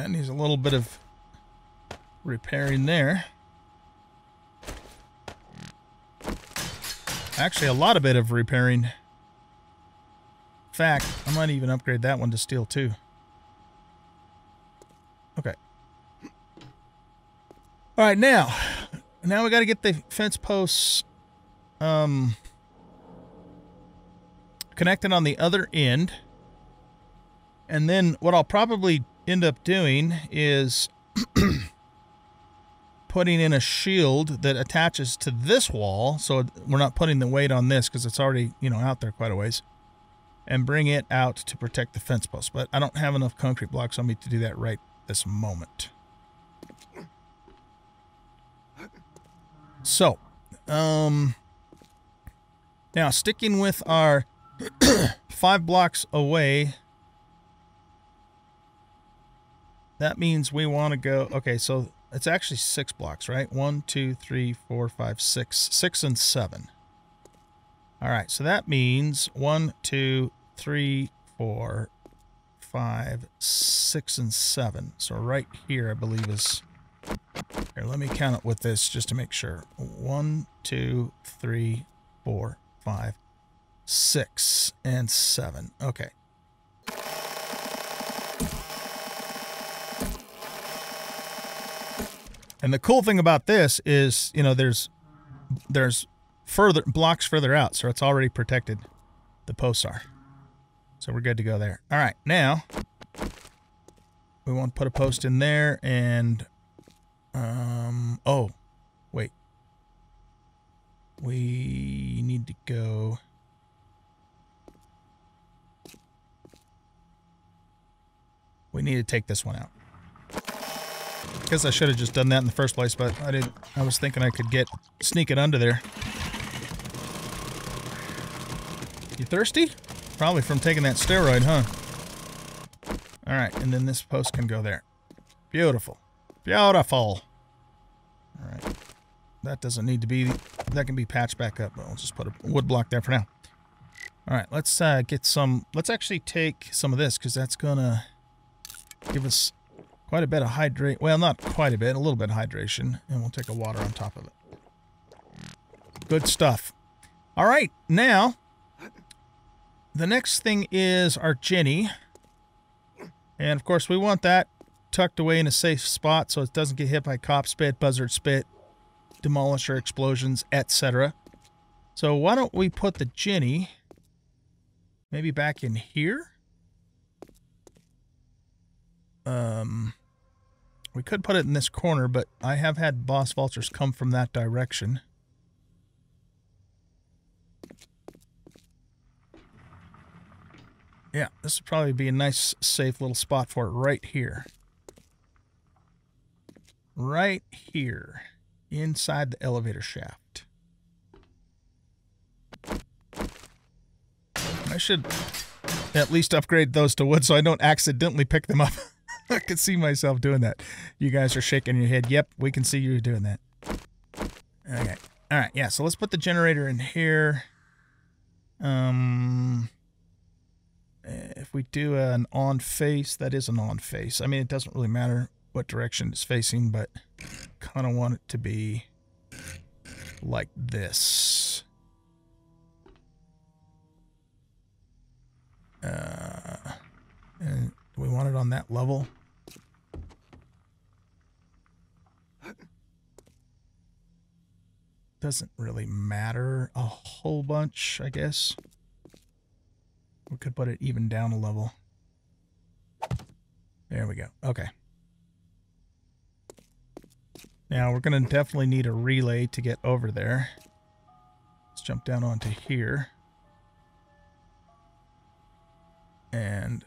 That needs a little bit of repairing there. Actually, a lot of bit of repairing. In fact, I might even upgrade that one to steel too. Okay. All right, now we got to get the fence posts connected on the other end. And then what I'll probably end up doing is putting in a shield that attaches to this wall. So we're not putting the weight on this because it's already, you know, out there quite a ways, and bring it out to protect the fence post. But I don't have enough concrete blocks on me to do that right this moment. So, now sticking with our 5 blocks away, that means we want to go, okay, so it's actually 6 blocks, right? 1, 2, 3, 4, 5, 6, 6 and 7. All right, so that means 1, 2, 3, 4, 5, 6 and 7. So right here, I believe is, here, let me count it with this just to make sure. 1, 2, 3, 4, 5, 6 and 7. Okay. And the cool thing about this is, you know, there's further blocks further out, so it's already protected. The posts are. So we're good to go there. All right, now we want to put a post in there and oh, wait. We need to go. We need to take this one out. Guess I should have just done that in the first place, but I didn't. I was thinking I could sneak it under there. You thirsty? Probably from taking that steroid, huh? All right, and then this post can go there. Beautiful, beautiful. All right, that doesn't need to be. That can be patched back up, but we'll just put a wood block there for now. All right, let's get some. Let's actually take some of this because that's gonna give us quite a bit of hydration. Well, not quite a bit, a little bit of hydration. And we'll take a water on top of it. Good stuff. All right, now, the next thing is our Jenny. And, of course, we want that tucked away in a safe spot so it doesn't get hit by cop spit, buzzard spit, demolisher explosions, etc. So why don't we put the Jenny maybe back in here? We could put it in this corner, but I have had boss vultures come from that direction. Yeah, this would probably be a nice, safe little spot for it right here. Right here, inside the elevator shaft. I should at least upgrade those to wood so I don't accidentally pick them up. I could see myself doing that. You guys are shaking your head. Yep, we can see you doing that. Okay. All right. Yeah, so let's put the generator in here. If we do an on face, that is an on face. I mean, it doesn't really matter what direction it's facing, but kind of want it to be like this. And do we want it on that level? Doesn't really matter a whole bunch, I guess. We could put it even down a level. There we go. Okay. Now we're going to definitely need a relay to get over there. Let's jump down onto here. And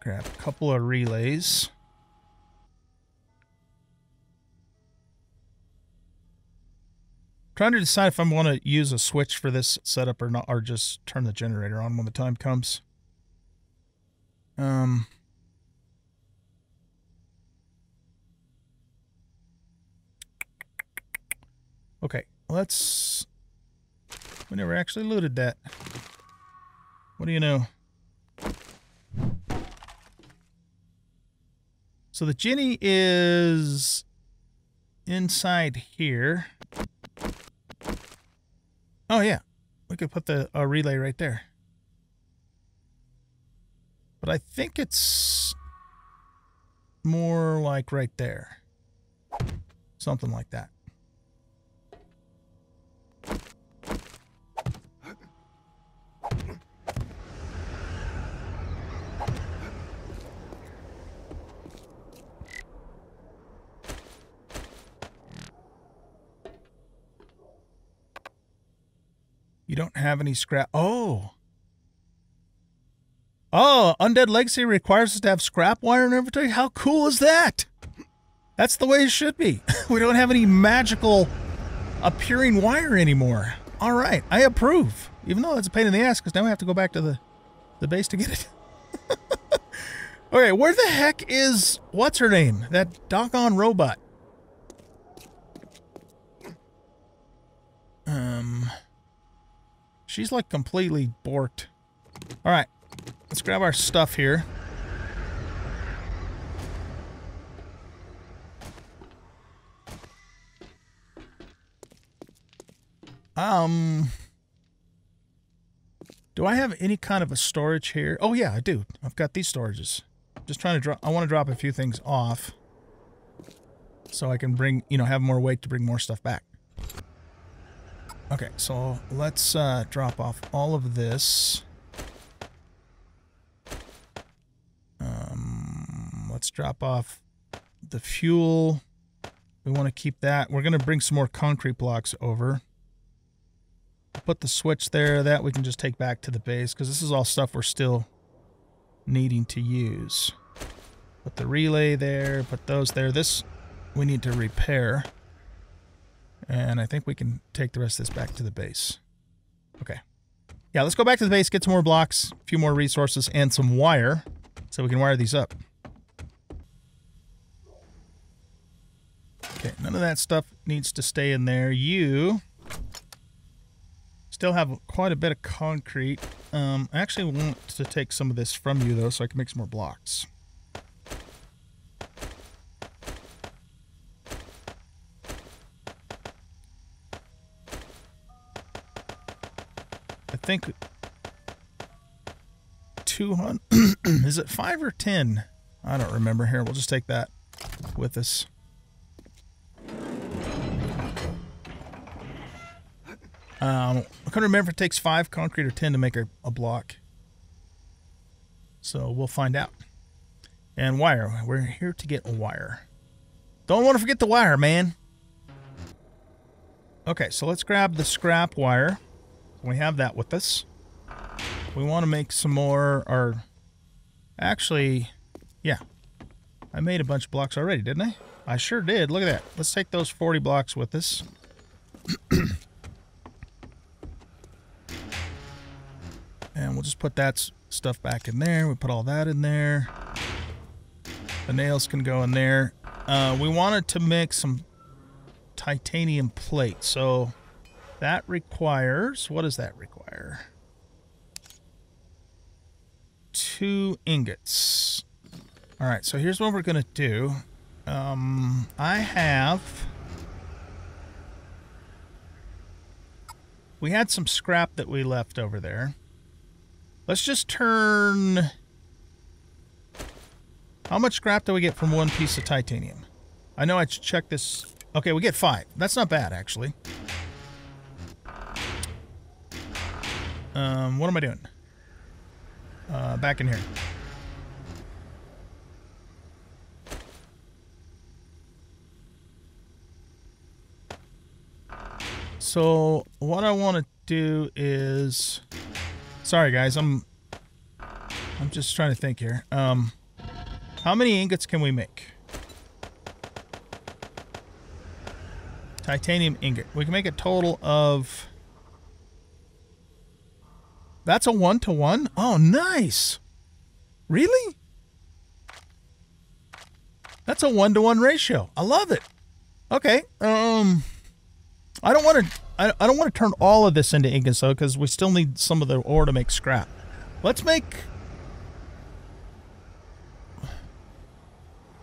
grab a couple of relays. Trying to decide if I want to use a switch for this setup or not, or just turn the generator on when the time comes. Okay, let's. We never actually looted that. What do you know? So the Jenny is inside here. Oh, yeah. We could put the relay right there. But I think it's more like right there. Something like that. You don't have any scrap. Oh. Oh, Undead Legacy requires us to have scrap wire in inventory. How cool is that? That's the way it should be. We don't have any magical appearing wire anymore. All right, I approve. Even though it's a pain in the ass because now we have to go back to the base to get it. All right, where the heck is what's her name? That doggone robot. She's like completely borked. All right, let's grab our stuff here. Do I have any kind of a storage here? Oh yeah, I do. I've got these storages. Just trying to drop. I want to drop a few things off, so I can bring, you know, have more weight to bring more stuff back. Okay, so let's drop off all of this. Let's drop off the fuel. We want to keep that. We're going to bring some more concrete blocks over. Put the switch there. That we can just take back to the base because this is all stuff we're still needing to use. Put the relay there. Put those there. This we need to repair. And I think we can take the rest of this back to the base. Okay. Yeah, let's go back to the base, get some more blocks, a few more resources, and some wire so we can wire these up. Okay, none of that stuff needs to stay in there. You still have quite a bit of concrete. I actually want to take some of this from you, though, so I can make some more blocks. I think 200, is it 5 or 10? I don't remember. Here, we'll just take that with us. I couldn't remember if it takes 5 concrete or 10 to make a block. So we'll find out. And wire. We're here to get a wire. Don't want to forget the wire, man. Okay, so let's grab the scrap wire. We have that with us. We want to make some more, or actually, yeah. I made a bunch of blocks already, didn't I? I sure did. Look at that. Let's take those 40 blocks with us. And we'll just put that stuff back in there. We put all that in there. The nails can go in there. We wanted to make some titanium plates, so that requires, what does that require? 2 ingots. All right, so here's what we're going to do. I have, we had some scrap that we left over there. Let's just turn, how much scrap do we get from one piece of titanium? I know I checked this. Okay, we get 5. That's not bad, actually. What am I doing? Back in here. So what I want to do is, sorry guys, I'm just trying to think here. How many ingots can we make? Titanium ingot. We can make a total of, that's a 1-to-1? Oh, nice! Really? That's a 1-to-1 ratio. I love it. Okay. I don't want to. I don't want to turn all of this into ingots though, because we still need some of the ore to make scrap. Let's make.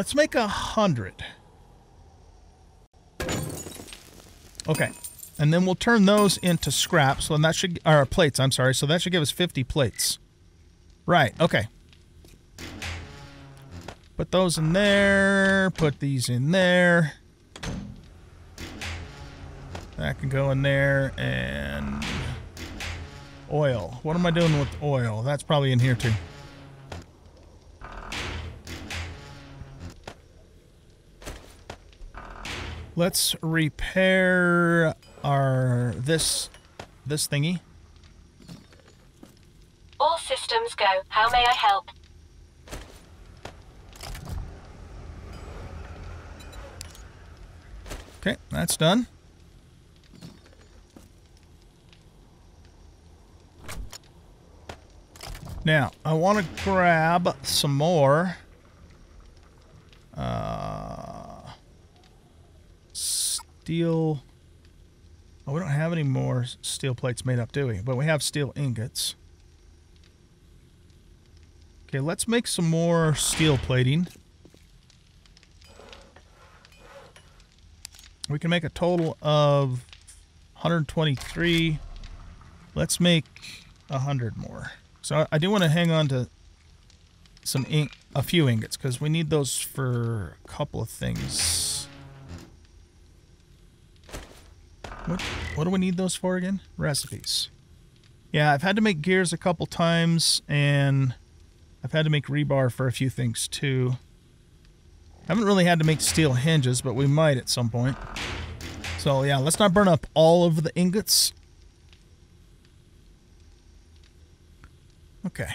Let's make 100. Okay. And then we'll turn those into scraps. So that should, or plates, I'm sorry. So that should give us 50 plates. Right, okay. Put those in there. Put these in there. That can go in there. And oil. What am I doing with oil? That's probably in here too. Let's repair our this thingy. All systems go. How may I help? Okay, that's done. Now, I want to grab some more steel. Oh, we don't have any more steel plates made up, do we? But we have steel ingots. Okay, let's make some more steel plating. We can make a total of 123. Let's make 100 more. So I do want to hang on to some a few ingots because we need those for a couple of things. What do we need those for again? Recipes. Yeah, I've had to make gears a couple times, and I've had to make rebar for a few things too. I haven't really had to make steel hinges, but we might at some point. So yeah, let's not burn up all of the ingots. Okay.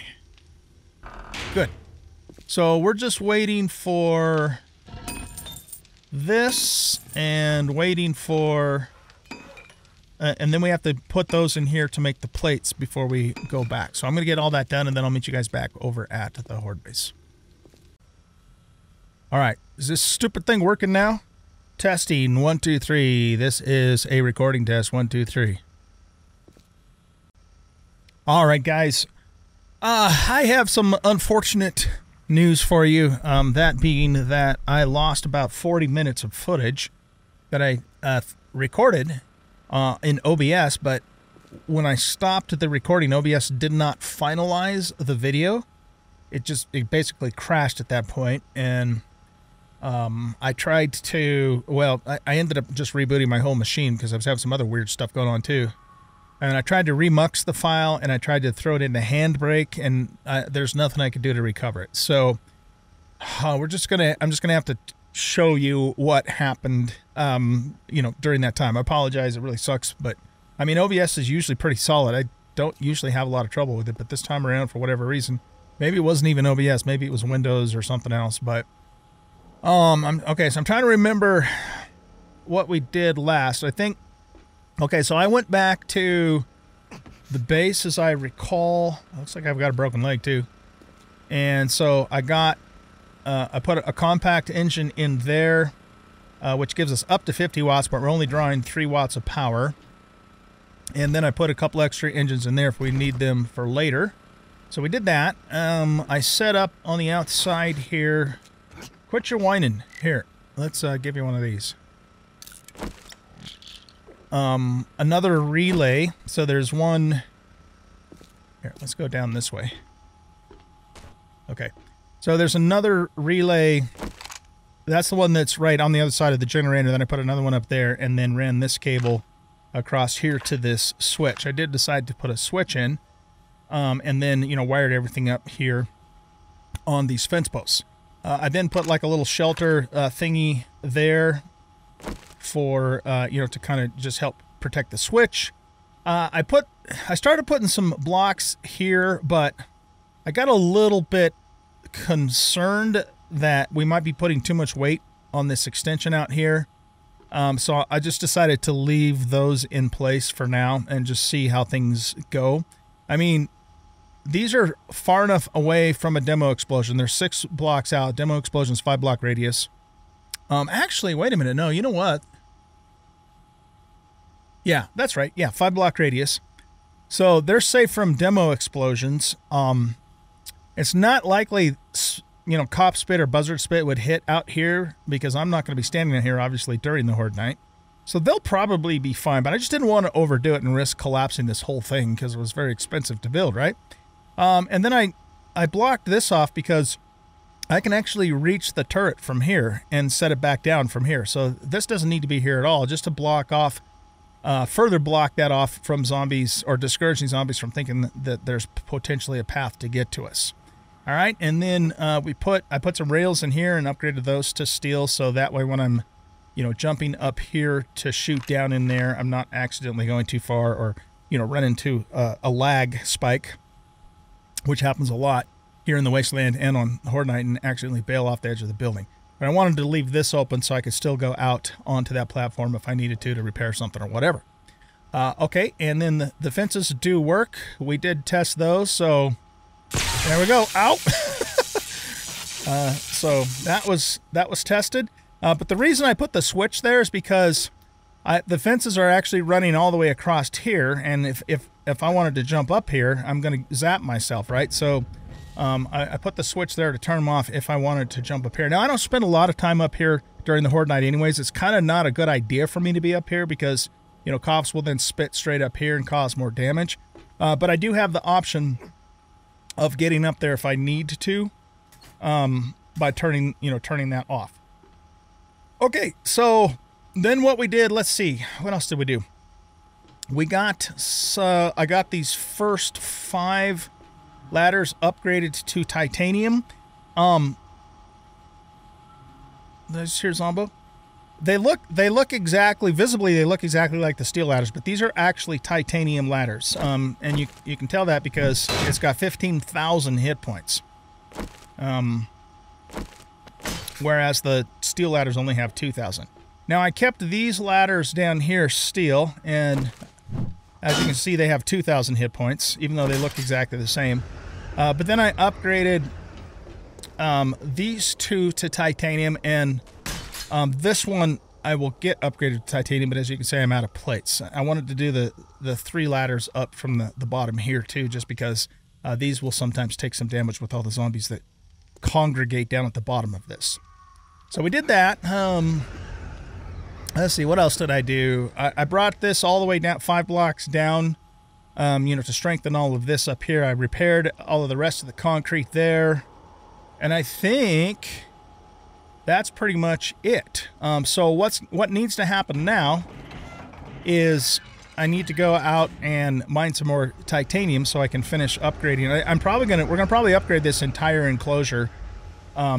Good. So we're just waiting for this and waiting for... and then we have to put those in here to make the plates before we go back. So I'm going to get all that done, and then I'll meet you guys back over at the Horde base. All right. Is this stupid thing working now? Testing. 1, 2, 3. This is a recording test. 1, 2, 3. All right, guys. I have some unfortunate news for you, that being that I lost about 40 minutes of footage that I recorded in OBS, but when I stopped the recording, OBS did not finalize the video. It basically crashed at that point, and I tried to, well, I ended up just rebooting my whole machine because I was having some other weird stuff going on too. And I tried to remux the file, and I tried to throw it into Handbrake, and there's nothing I could do to recover it. So I'm just gonna have to show you what happened, you know, during that time. I apologize; it really sucks, but I mean, OBS is usually pretty solid. I don't usually have a lot of trouble with it, but this time around, for whatever reason, maybe it wasn't even OBS, maybe it was Windows or something else. But okay. So I'm trying to remember what we did last. I think. Okay, so I went back to the base, as I recall. Looks like I've got a broken leg, too. And so I got... I put a compact engine in there, which gives us up to 50 watts, but we're only drawing 3 watts of power. And then I put a couple extra engines in there if we need them for later. So we did that. I set up on the outside here... Quit your whining. Here, let's give you one of these. Another relay. So there's one here. Let's go down this way. Okay. So there's another relay. That's the one that's right on the other side of the generator. Then I put another one up there and then ran this cable across here to this switch. I did decide to put a switch in, and then, you know, wired everything up here on these fence posts. I then put like a little shelter thingy there for, you know, to kind of just help protect the switch. I started putting some blocks here, but I got a little bit concerned that we might be putting too much weight on this extension out here. So I just decided to leave those in place for now and just see how things go. I mean, these are far enough away from a demo explosion. They're 6 blocks out. Demo explosion's 5 block radius. Actually, wait a minute. No, you know what? Yeah, that's right. Yeah, 5 block radius. So they're safe from demo explosions. It's not likely you know, cop spit or buzzard spit would hit out here, because I'm not going to be standing in here, obviously, during the horde night. So they'll probably be fine, but I just didn't want to overdo it and risk collapsing this whole thing because it was very expensive to build, right? And then I blocked this off because I can actually reach the turret from here and set it back down from here. So this doesn't need to be here at all, just to block off, further block that off from zombies, or discouraging zombies from thinking that there's potentially a path to get to us. All right, and then I put some rails in here and upgraded those to steel, so that way when I'm, you know, jumping up here to shoot down in there, I'm not accidentally going too far or, you know, run into a lag spike, which happens a lot here in the Wasteland and on Horde Night, and accidentally bail off the edge of the building. But I wanted to leave this open so I could still go out onto that platform if I needed to repair something or whatever. Okay, and then the fences do work. We did test those, so there we go. Ow! So that was tested. But the reason I put the switch there is because the fences are actually running all the way across here, and if I wanted to jump up here, I'm going to zap myself, right? So I put the switch there to turn them off if I wanted to jump up here. Now, I don't spend a lot of time up here during the Horde Night anyways. It's kind of not a good idea for me to be up here because, you know, cops will then spit straight up here and cause more damage. But I do have the option of getting up there if I need to by turning that off. Okay, so then what we did, let's see, what else did we do? We got, so I got these first 5 ladders upgraded to titanium. Did I just hear Zombo? They look exactly, visibly, they look exactly like the steel ladders, but these are actually titanium ladders. And you can tell that because it's got 15,000 hit points. Whereas the steel ladders only have 2,000. Now, I kept these ladders down here steel, and as you can see, they have 2,000 hit points, even though they look exactly the same. But then I upgraded these 2 to titanium, and this one I will get upgraded to titanium, but as you can see, I'm out of plates. I wanted to do the 3 ladders up from the bottom here, too, just because these will sometimes take some damage with all the zombies that congregate down at the bottom of this. So we did that. Let's see, what else did I do? I brought this all the way down, 5 blocks down, you know, to strengthen all of this up here. I repaired all of the rest of the concrete there, and I think that's pretty much it. So what needs to happen now is I need to go out and mine some more titanium so I can finish upgrading. We're gonna probably upgrade this entire enclosure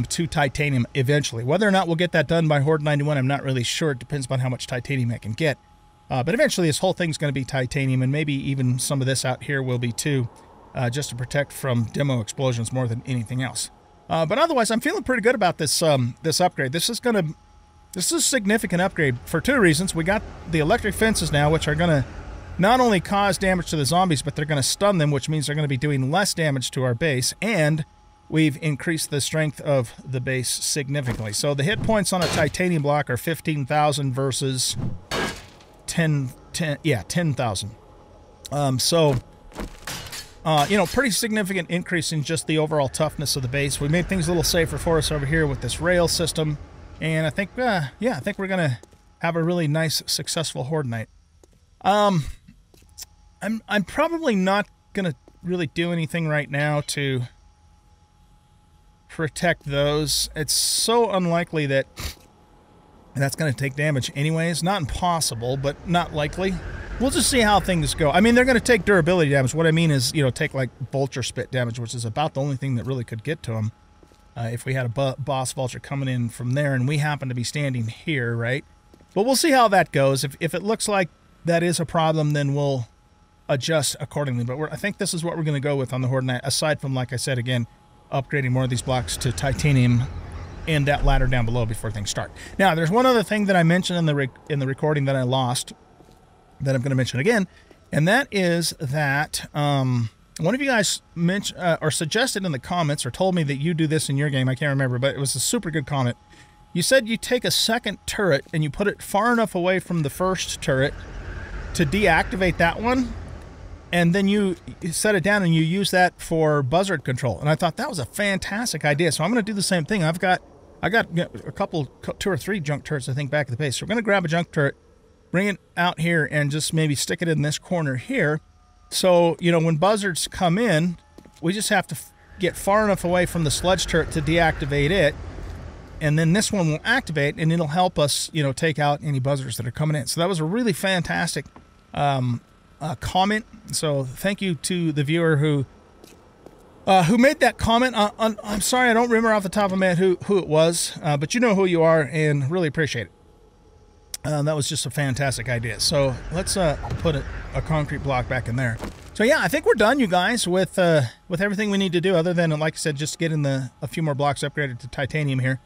to titanium eventually. Whether or not we'll get that done by Horde 91, I'm not really sure. It depends on how much titanium I can get. But eventually this whole thing's going to be titanium, and maybe even some of this out here will be too, just to protect from demo explosions more than anything else. But otherwise, I'm feeling pretty good about this this upgrade. This is a significant upgrade for 2 reasons. We got the electric fences now, which are going to not only cause damage to the zombies, but they're going to stun them, which means they're going to be doing less damage to our base, and we've increased the strength of the base significantly. So the hit points on a titanium block are 15,000 versus 10,000. You know, pretty significant increase in just the overall toughness of the base. We made things a little safer for us over here with this rail system. And I think, yeah, I think we're going to have a really nice, successful Horde Night. I'm probably not going to really do anything right now to protect those. It's so unlikely that that's going to take damage anyways. Not impossible, but not likely. We'll just see how things go. I mean, they're going to take durability damage. What I mean is, you know, take, like, vulture spit damage, which is about the only thing that really could get to them. If we had a boss vulture coming in from there, and we happen to be standing here, right? But we'll see how that goes. If it looks like that is a problem, then we'll adjust accordingly. But I think this is what we're going to go with on the Horde Night, aside from, like I said, again, upgrading more of these blocks to titanium and that ladder down below before things start. Now, there's one other thing that I mentioned in the recording that I lost that I'm going to mention again, and that is that one of you guys mentioned or suggested in the comments, or told me that you do this in your game. I can't remember, but it was a super good comment. You said you take a second turret and you put it far enough away from the first turret to deactivate that one, and then you set it down and you use that for buzzard control. And I thought that was a fantastic idea. So I'm going to do the same thing. I've got, a couple, 2 or 3 junk turrets, I think, back at the base. So we're going to grab a junk turret, bring it out here, and just maybe stick it in this corner here. So, you know, when buzzards come in, we just have to get far enough away from the sledge turret to deactivate it. And then this one will activate, and it'll help us, you know, take out any buzzards that are coming in. So that was a really fantastic comment. So thank you to the viewer who made that comment. I'm sorry, I don't remember off the top of my head who it was, but you know who you are, and really appreciate it. That was just a fantastic idea. So let's put a concrete block back in there. So yeah, I think we're done, you guys, with everything we need to do, other than, like I said, just getting a few more blocks upgraded to titanium here.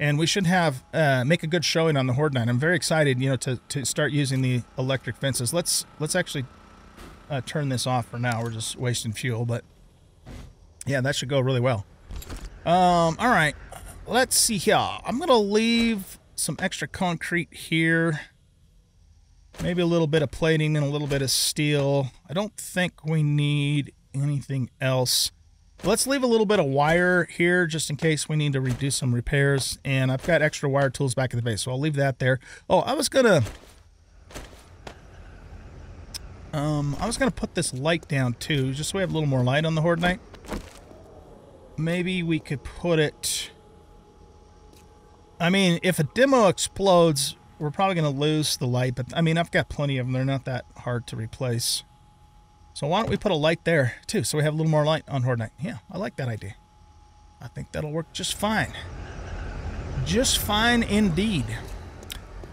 And we should have make a good showing on the Horde 9. I'm very excited, you know, to start using the electric fences. Let's actually turn this off for now. We're just wasting fuel, but yeah, that should go really well. All right, let's see here. I'm gonna leave some extra concrete here, maybe a little bit of plating and a little bit of steel. I don't think we need anything else. Let's leave a little bit of wire here just in case we need to redo some repairs. And I've got extra wire tools back at the base, so I'll leave that there. Oh, I was gonna put this light down too, just so we have a little more light on the Horde Knight. Maybe we could put it... I mean, if a demo explodes, we're probably gonna lose the light, but I mean, I've got plenty of them. They're not that hard to replace. So why don't we put a light there, too, so we have a little more light on Horde Knight. Yeah, I like that idea. I think that'll work just fine. Just fine indeed.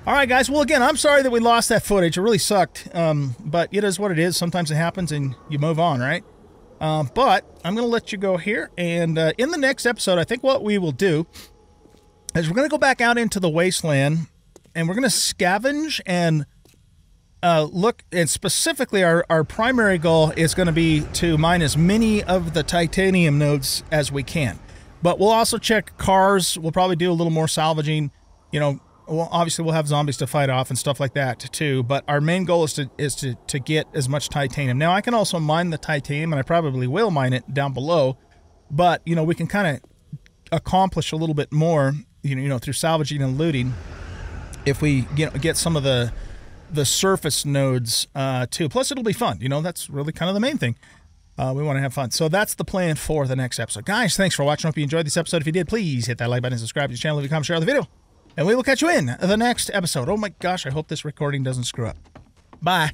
All right, guys. Well, again, I'm sorry that we lost that footage. It really sucked, but it is what it is. Sometimes it happens and you move on, right? But I'm going to let you go here, and in the next episode, I think what we will do is we're going to go back out into the wasteland, and we're going to scavenge and... look, and specifically our primary goal is going to be to mine as many of the titanium nodes as we can. But we'll also check cars. We'll probably do a little more salvaging. You know, well, obviously we'll have zombies to fight off and stuff like that too. But our main goal is to get as much titanium. Now, I can also mine the titanium, and I probably will mine it down below. But, you know, we can kind of accomplish a little bit more, you know, through salvaging and looting if we get some of the surface nodes too. Plus, it'll be fun. You know, that's really kind of the main thing. We want to have fun. So that's the plan for the next episode. Guys, thanks for watching. I hope you enjoyed this episode. If you did, please hit that like button, subscribe to the channel, leave a comment, share the video, and we will catch you in the next episode. Oh my gosh, I hope this recording doesn't screw up. Bye.